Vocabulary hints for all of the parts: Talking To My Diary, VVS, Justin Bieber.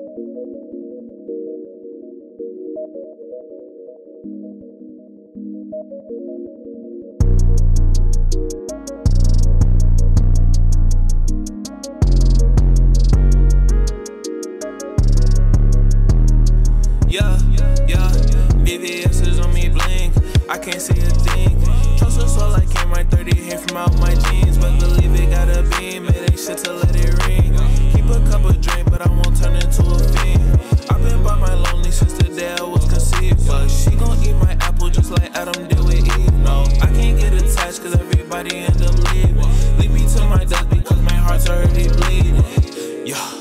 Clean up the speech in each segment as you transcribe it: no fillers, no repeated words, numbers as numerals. Yeah, VVS is on me blink, I can't see a thing. Trust so swell, I came right 30 hair from out my jeans. But believe it got a beam, it ain't shit to let it ring. Keep a cup of drink, but I won't turn into a fiend. I've been by my lonely since the day I was conceived. But she gon' eat my apple just like Adam did with Eve. No, I can't get attached cause everybody end up leaving. Leave me to my death because my heart's already bleeding. Yeah.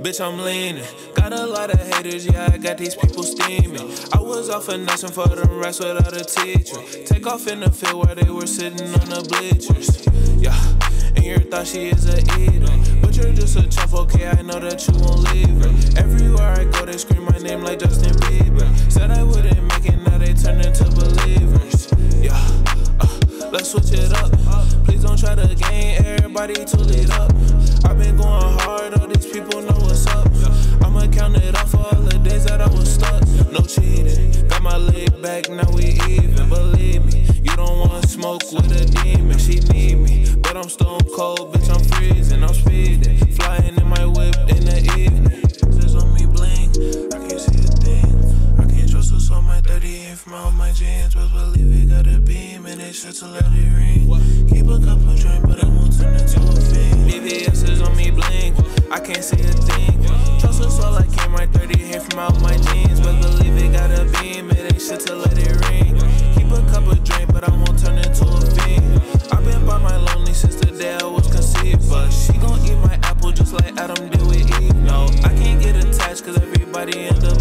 Bitch, I'm leaning. Got a lot of haters, yeah, I got these people steaming. I was off finessing for the rest without a teacher. Take off in the field where they were sitting on the bleachers. Yeah, and you thought she is a eater, but you're just a chump, okay, I know that you won't leave her. Everywhere I go, they scream my name like Justin Bieber. Said I wouldn't make it, now they turn into believers. Yeah, let's switch it up. Please don't try to gain everybody to lead up. I've been going hard, all these people know what's up. I'ma count it off for all the days that I was stuck. No cheating, got my leg back, now we even. Believe me, you don't wanna smoke with a demon. She need me, but I'm stone cold, bitch, I'm freezing, I'm speeding. Flying in my whip in the evening. Says on me blink, I can't see a thing. I can't trust what's on my 30 in from out my jeans. But believe it got a beam and it's shit to let it ring. Keep a cup of drink, but I won't turn into a fiend. VVS is on me blink, I can't see a thing. Trust us all, I came right 30 hair from out my jeans. But believe it got a beam, it ain't shit to let it ring. Keep a cup of drink, but I won't turn into a fiend. I've been by my lonely since the day I was conceived. But she gon' eat my apple just like Adam did with Eve. No, I can't get attached cause everybody end up